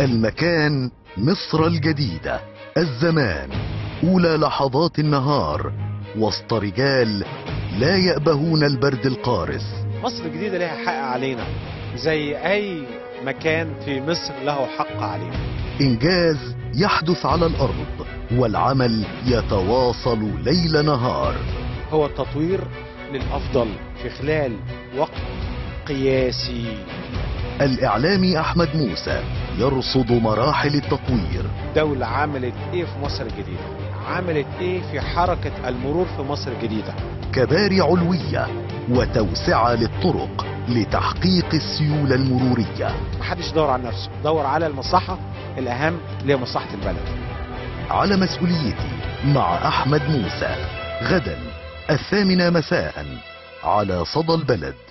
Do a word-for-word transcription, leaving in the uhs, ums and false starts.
المكان مصر الجديدة، الزمان، أولى لحظات النهار، وسط رجال لا يأبهون البرد القارس. مصر الجديدة لها حق علينا زي أي مكان في مصر له حق علينا. إنجاز يحدث على الأرض والعمل يتواصل ليل نهار. هو التطوير للأفضل في خلال وقت قياسي. الإعلامي أحمد موسى يرصد مراحل التطوير. دولة عملت إيه في مصر الجديدة؟ عملت إيه في حركة المرور في مصر الجديدة؟ كباري علوية وتوسعة للطرق لتحقيق السيولة المرورية. محدش دور على نفسه، دور على المصلحة الأهم اللي هي مصلحة البلد. على مسؤوليتي مع أحمد موسى، غدا الثامنة مساء على صدى البلد.